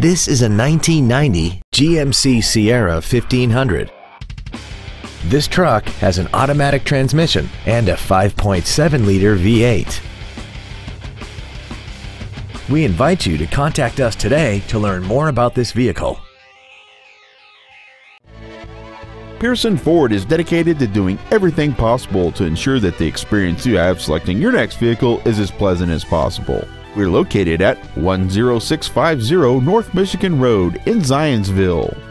This is a 1990 GMC Sierra 1500. This truck has an automatic transmission and a 5.7-liter V8. We invite you to contact us today to learn more about this vehicle. Pearson Ford is dedicated to doing everything possible to ensure that the experience you have selecting your next vehicle is as pleasant as possible. We're located at 10650 North Michigan Road in Zionsville.